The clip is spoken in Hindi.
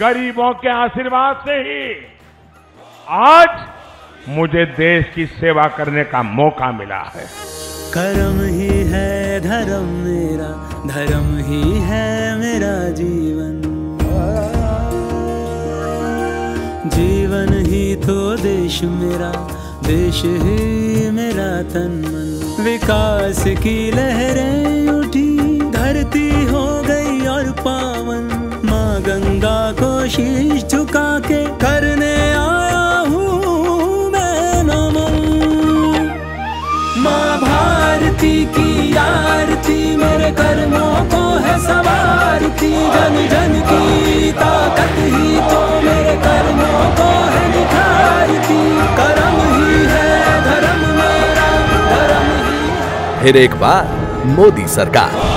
गरीबों के आशीर्वाद से ही आज मुझे देश की सेवा करने का मौका मिला है। कर्म ही है धर्म ही है मेरा जीवन, जीवन ही तो देश मेरा, देश ही मेरा तन मन। विकास की लहरें उठी, धरती हो गई और पावन, माँ गंगा को शीश झुका के करने आया हूँ मैं नमन। माँ भारती की आरती, मेरे कर्मों को है संवारती, जन जन की ताकत ही तो मेरे कर्मों को है निखारती। कर्म ही है धर्म मेरा, धर्म ही है। फिर एक बार मोदी सरकार।